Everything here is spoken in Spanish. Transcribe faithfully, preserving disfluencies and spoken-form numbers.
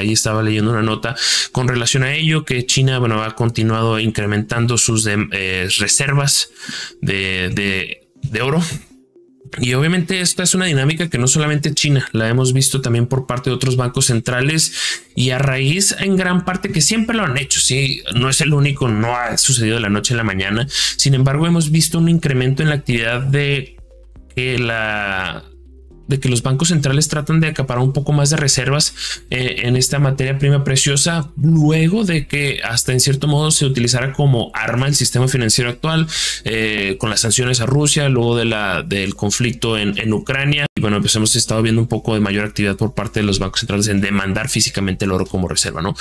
Ahí estaba leyendo una nota con relación a ello, que China, bueno, ha continuado incrementando sus de, eh, reservas de, de, de oro. Y obviamente esta es una dinámica que no solamente China, la hemos visto también por parte de otros bancos centrales, y a raíz en gran parte que siempre lo han hecho. Sí, no es el único, no ha sucedido de la noche a la mañana. Sin embargo, hemos visto un incremento en la actividad de que la... de que los bancos centrales tratan de acaparar un poco más de reservas eh, en esta materia prima preciosa, luego de que hasta en cierto modo se utilizara como arma el sistema financiero actual, eh, con las sanciones a Rusia, luego de la, del conflicto en, en Ucrania. Y bueno, pues hemos estado viendo un poco de mayor actividad por parte de los bancos centrales en demandar físicamente el oro como reserva, ¿no?